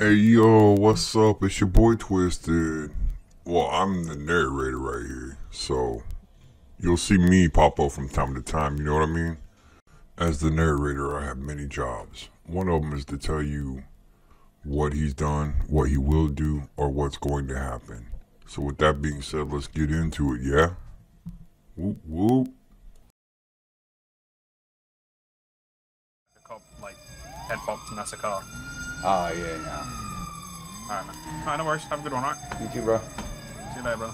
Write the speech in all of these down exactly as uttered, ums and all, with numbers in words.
Hey yo, what's up? It's your boy Twisted. Well, I'm the narrator right here, so you'll see me pop up from time to time, you know what I mean? As the narrator, I have many jobs. One of them is to tell you what he's done, what he will do, or what's going to happen. So with that being said, let's get into it, yeah? Whoop, whoop. Like, head popped and that's a car. Oh, yeah, yeah. Alright, man. Alright, no worries. Have a good one, alright? You too, bro. See you later, brother.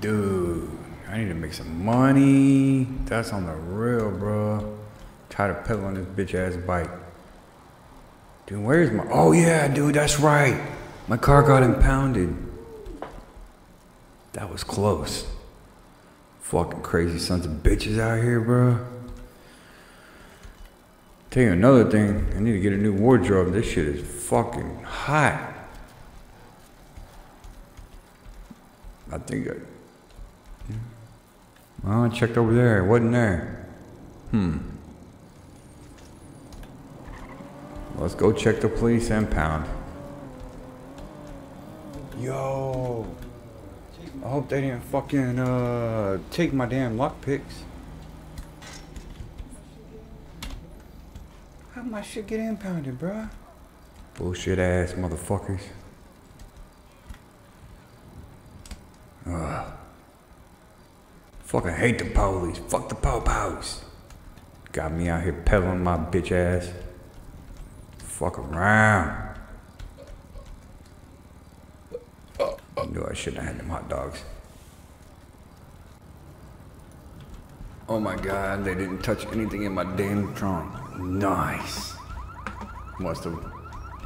Dude, I need to make some money. That's on the real, bro. Try to pedal on this bitch-ass bike. Dude, where's my... Oh, yeah, dude, that's right. My car got impounded. That was close. Fucking crazy sons of bitches out here, bro. Tell you another thing. I need to get a new wardrobe. This shit is fucking hot. I think I... Well, I checked over there. It wasn't there. Hmm. Let's go check the police and pound. Yo, I hope they didn't fucking uh, take my damn lockpicks. How'd my shit get impounded, bruh? Bullshit ass motherfuckers. Ugh. Fucking hate the police. Fuck the po-pows. Got me out here peddling my bitch ass. Fuck around. I knew I shouldn't have had them hot dogs. Oh my god, they didn't touch anything in my damn trunk. Nice. Must have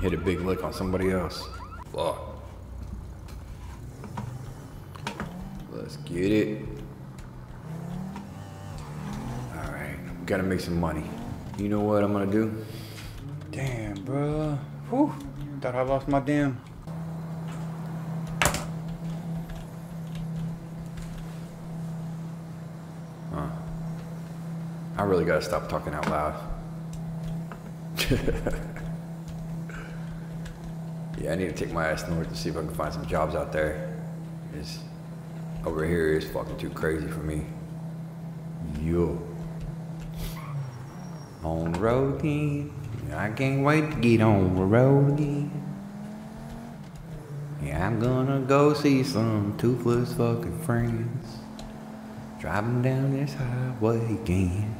hit a big lick on somebody else. Fuck. Let's get it. Alright, gotta make some money. You know what I'm gonna do? Damn, bruh. Whew. Thought I lost my damn. Huh. I really gotta stop talking out loud. Yeah, I need to take my ass north to see if I can find some jobs out there. It's, over here is fucking too crazy for me. Yo. On road again. I can't wait to get on the road again. Yeah, I'm gonna go see some toothless fucking friends. Driving down this highway again.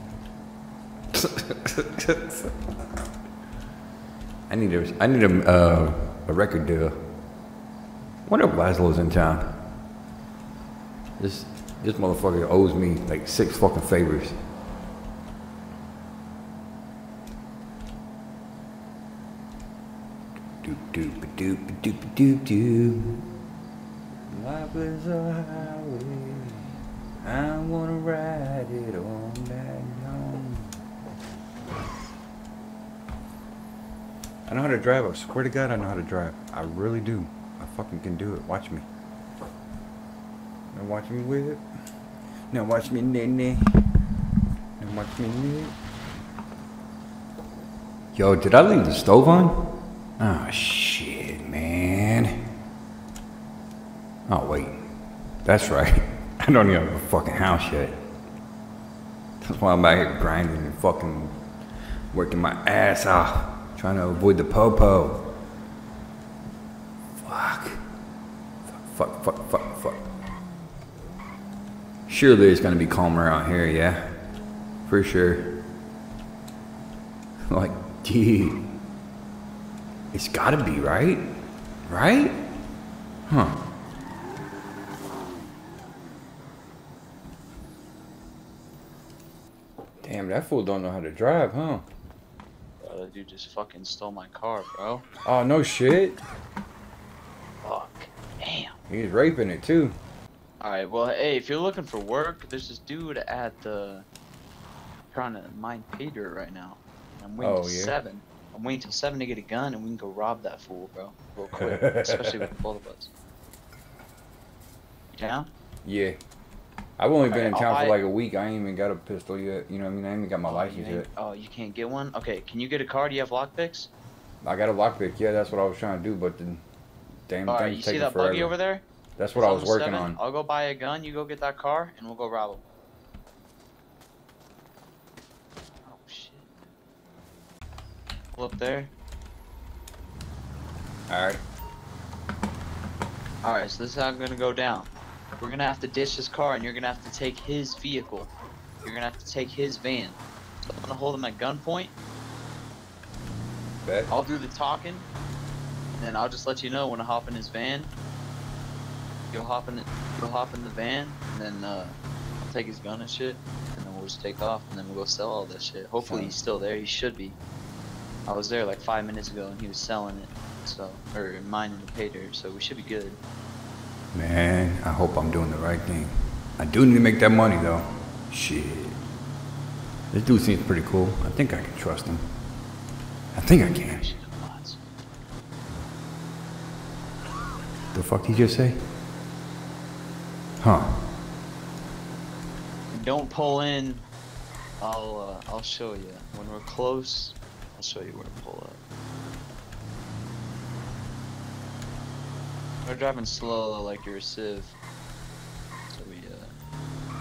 I need a, I need a, uh, a record deal. Wonder if Waslow's in town. This, this motherfucker owes me like six fucking favors. Doop-a-doop-a-doop-a-doop-a-doop. Life is a highway. I wanna ride it all night long. I know how to drive. I swear to God, I know how to drive. I really do. I fucking can do it. Watch me. Now watch me with it. Now watch me, nay-nay. Now watch me, nay. Yo, did I leave the stove on? Oh shit, man. Oh wait, that's right. I don't even have a fucking house yet. That's why I'm out here grinding and fucking working my ass off, trying to avoid the po-po. Fuck. Fuck, fuck, fuck, fuck, fuck. Surely it's gonna be calmer out here, yeah? For sure. Like, dude. It's gotta be, right? Right? Huh. Damn, that fool don't know how to drive, huh? Brother, dude just fucking stole my car, bro. Oh, no shit. Fuck. Damn. He's raping it, too. Alright, well, hey, if you're looking for work, there's this dude at the... trying to mine pay dirt right now. I'm waiting oh, to yeah. seven. I'm waiting till seven to get a gun, and we can go rob that fool, bro, real quick. Especially with both of us. You down? Yeah. I've only been in town for like a week. I ain't even got a pistol yet. You know what I mean? I ain't even got my license yet. Oh, you can't get one? Okay, can you get a car? Do you have lockpicks? I got a lockpick. Yeah, that's what I was trying to do, but the damn thing takes forever. You see that buggy over there? That's what I was working on. I'll go buy a gun. You go get that car, and we'll go rob him. Oh shit! Pull up there. All right. All right. So this is how I'm gonna go down. We're gonna have to ditch this car, and you're gonna have to take his vehicle. You're gonna have to take his van. So I'm gonna hold him at gunpoint. Bet. I'll do the talking, and then I'll just let you know when I hop in his van. You'll hop in the, you'll hop in the van, and then uh, I'll take his gun and shit, and then we'll just take off, and then we'll go sell all that shit. Hopefully he's still there. He should be. I was there like five minutes ago, and he was selling it, so or mining the pay dirt, so we should be good. Man, I hope I'm doing the right thing. I do need to make that money though. Shit, this dude seems pretty cool. I think I can trust him. I think I can. The fuck did he just say? Huh. Don't pull in. I'll uh, I'll show you. When we're close, I'll show you where to pull up. We're driving slow though, like you're a sieve. So we uh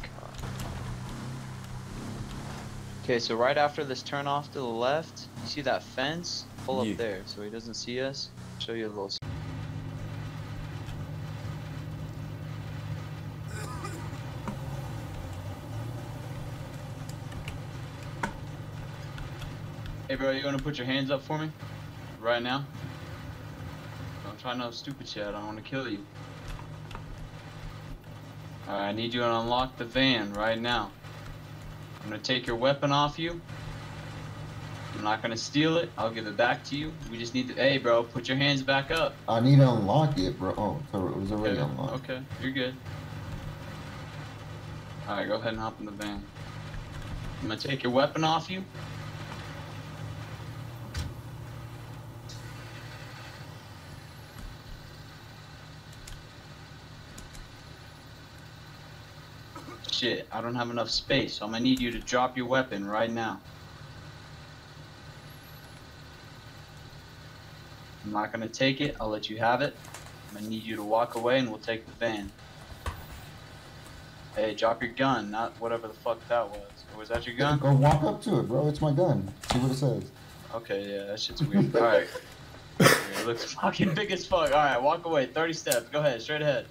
get caught. Okay, so right after this turn off to the left, you see that fence? Pull up yeah. there so he doesn't see us. Show you a little. Hey bro, you wanna put your hands up for me? Right now? Don't try no stupid shit, I don't wanna kill you. Alright, I need you to unlock the van right now. I'm gonna take your weapon off you. I'm not gonna steal it, I'll give it back to you. We just need to- Hey bro, put your hands back up. I need to unlock it, bro. Oh, so it was already okay. unlocked. Okay, you're good. Alright, go ahead and hop in the van. I'm gonna take your weapon off you. Shit, I don't have enough space, so I'm gonna need you to drop your weapon right now. I'm not gonna take it, I'll let you have it. I'm gonna need you to walk away and we'll take the van. Hey, drop your gun, not whatever the fuck that was. Or was that your gun? Go walk up to it, bro, it's my gun. See what it says. Okay, yeah, that shit's weird. Alright. It looks fucking big as fuck. Alright, walk away, thirty steps, go ahead, straight ahead.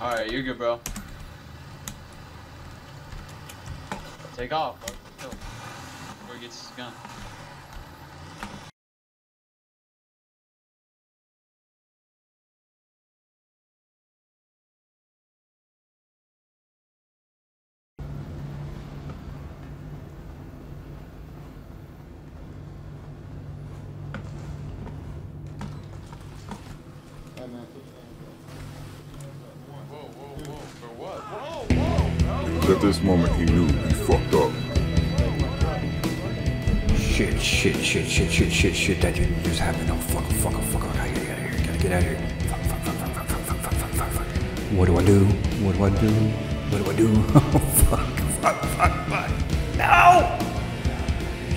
Alright, you're good, bro. Take off, bro. Kill him. Before he gets his gun. At this moment, he knew he fucked up. Shit, shit, shit, shit, shit, shit, shit, that didn't just happen. Oh, fuck, fuck, fuck, fuck, I gotta get out of here, gotta get out of here. Fuck, fuck, fuck, fuck, fuck, fuck, fuck, fuck, fuck, fuck. What do I do? What do I do? What do I do? Oh, fuck, fuck, fuck, fuck. No!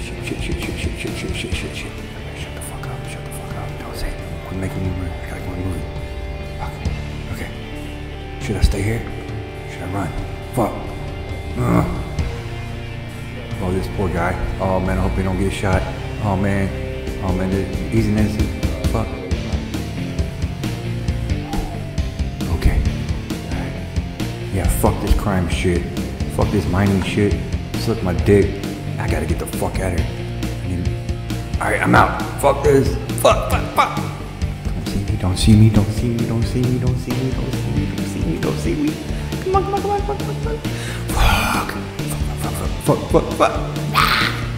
Shit, shit, shit, shit, shit, shit, shit, shit, shit, shit. Shut the fuck up, shut the fuck up. Don't say it. Quit making me move. I gotta go move. Fuck. Okay. Should I stay here? Should I run? Fuck. Ugh. Oh, this poor guy. Oh man, I hope he don't get shot. Oh man. Oh man, he's an innocent. Fuck. Okay. Alright. Yeah, fuck this crime shit. Fuck this mining shit. Suck my dick. I gotta get the fuck out of here. Alright, I'm out. Fuck this. Fuck, fuck, fuck. Don't see me, don't see me, don't see me, don't see me, don't see me, don't see me, don't see me, don't see me. Come on, come on, come on, fuck, fuck, fuck. Fuck, fuck, fuck, fuck, fuck, fuck. Ah!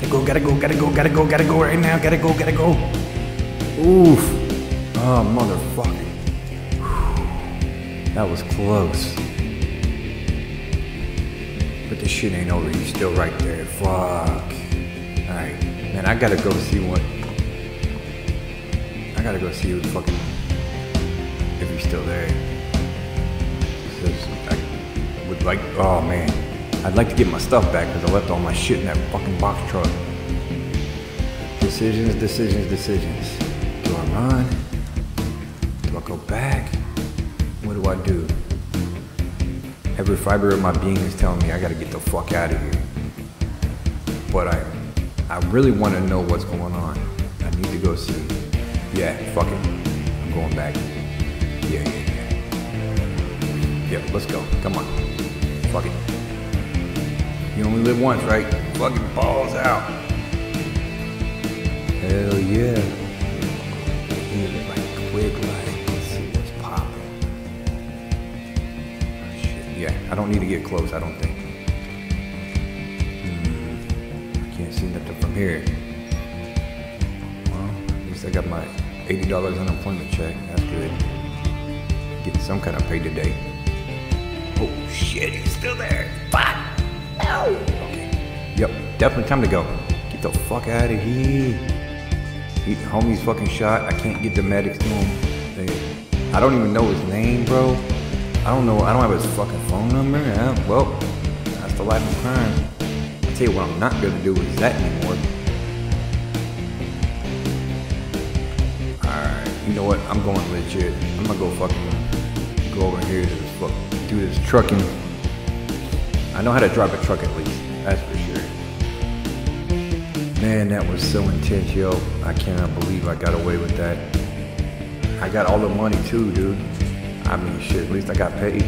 Gotta go, gotta go, gotta go, gotta go, gotta go right now, gotta go, gotta go. Oof. Oh, motherfucker. That was close. But this shit ain't over. He's still right there. Fuck. Alright. Man, I gotta go see what... I gotta go see who's fucking... if he's still there. I would like... Oh, man. I'd like to get my stuff back because I left all my shit in that fucking box truck. Decisions, decisions, decisions. Do I run? Do I go back? What do I do? Every fiber of my being is telling me I gotta get the fuck out of here. But I I really wanna know what's going on. I need to go see. Yeah, fuck it. I'm going back. Yeah, yeah, yeah. Yeah, let's go. Come on. Fuck it. You only live once, right? Fucking balls out. Hell yeah. Like quick, like, let's see what's popping. Oh, shit. Yeah, I don't need to get close, I don't think. Mm, I can't see nothing from here. Well, at least I got my eighty dollar unemployment check. That's good. Get some kind of pay today. Oh shit, he's still there. Fuck! Ow! Okay. Yep, definitely time to go. Get the fuck out of here. Homie's fucking shot. I can't get the medics to him. They, I don't even know his name, bro. I don't know. I don't have his fucking phone number. Yeah, well, that's the life of crime. I'll tell you what I'm not gonna do is that anymore. Alright, you know what? I'm going legit. I'm gonna go fucking go over here to this fuck, do this trucking. I know how to drive a truck at least. That's for sure. Man, that was so intense, yo. I cannot believe I got away with that. I got all the money too, dude. I mean, shit, at least I got paid.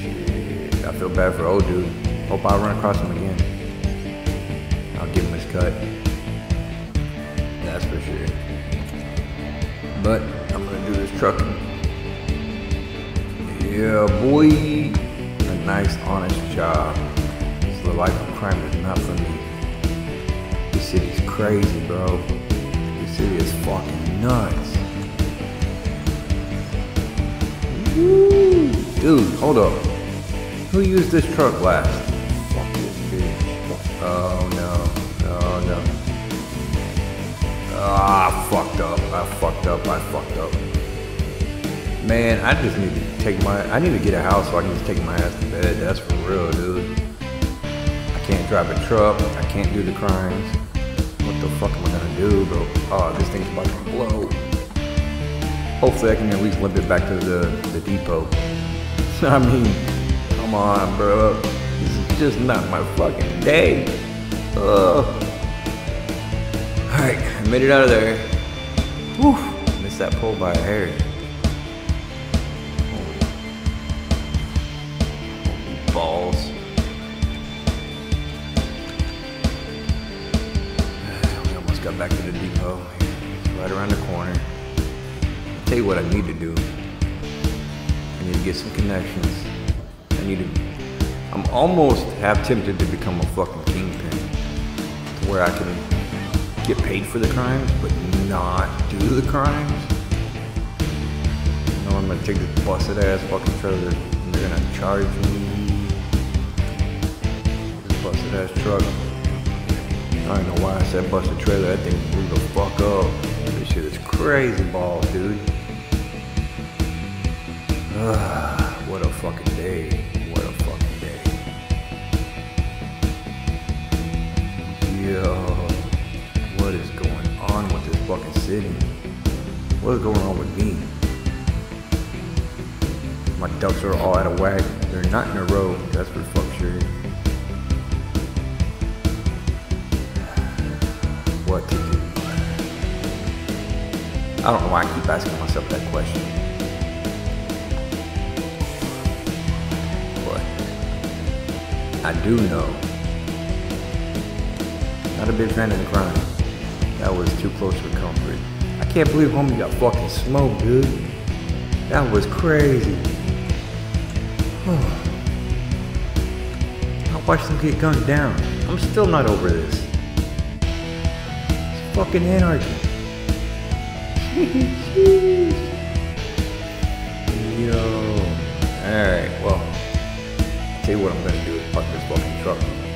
Shit, I feel bad for old dude. Hope I run across him again. I'll give him his cut. That's for sure. But, I'm gonna do this trucking. Yeah, boy. A nice, honest job. It's the life of crime is not for me. This city's crazy, bro. This city is fucking nuts. Woo! Dude, hold up. Who used this truck last? Fuck this bitch. Oh no. Oh no. Ah, oh, I fucked up. I fucked up. I fucked up. Man, I just need to take my... I need to get a house so I can just take my ass to bed. That's for real, dude. I can't drive a truck. I can't do the crimes. What the fuck am I gonna do, bro? Oh, this thing's about to blow. Hopefully I can at least limp it back to the, the depot. I mean, come on, bro. This is just not my fucking day. Ugh. Alright, I made it out of there. Whew. Missed that pole by a hair. Holy balls. Got back to the depot, right around the corner. I'll tell you what I need to do. I need to get some connections. I need to, I'm almost half tempted to become a fucking kingpin. To where I can get paid for the crimes, but not do the crimes. You know, I'm gonna take this busted ass fucking trailer and they're gonna charge me. This busted ass truck. I don't know why I said bust the trailer, that thing blew the fuck up. This shit is crazy balls, dude. Uh, what a fucking day. What a fucking day. Yo, what is going on with this fucking city? What is going on with me? My ducks are all out of whack. They're not in a row, that's for fuck sure. What to do. I don't know why I keep asking myself that question. But I do know. Not a big fan of the crime. That was too close for comfort. I can't believe homie got fucking smoked, dude. That was crazy. I watched him get gunned down. I'm still not over this. Fucking anarchy. Yo. Alright, well, I'll tell you what I'm going to do is park this fucking truck.